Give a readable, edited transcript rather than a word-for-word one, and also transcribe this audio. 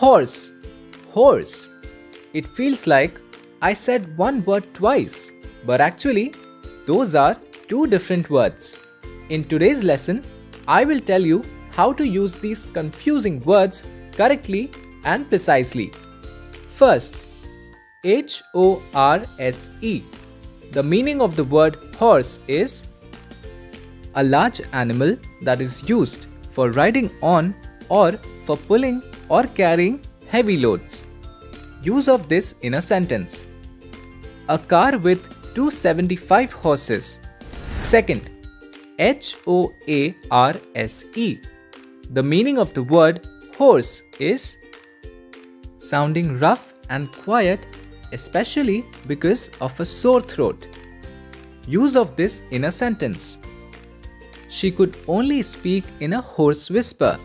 Horse, horse. It feels like I said one word twice, but actually, those are two different words. In today's lesson, I will tell you how to use these confusing words correctly and precisely. First, H-O-R-S-E. The meaning of the word horse is a large animal that is used for riding on or for pulling or carrying heavy loads. Use of this in a sentence. A car with 275 horses. Second, H-O-A-R-S-E. The meaning of the word horse is sounding rough and quiet, especially because of a sore throat. Use of this in a sentence. She could only speak in a hoarse whisper.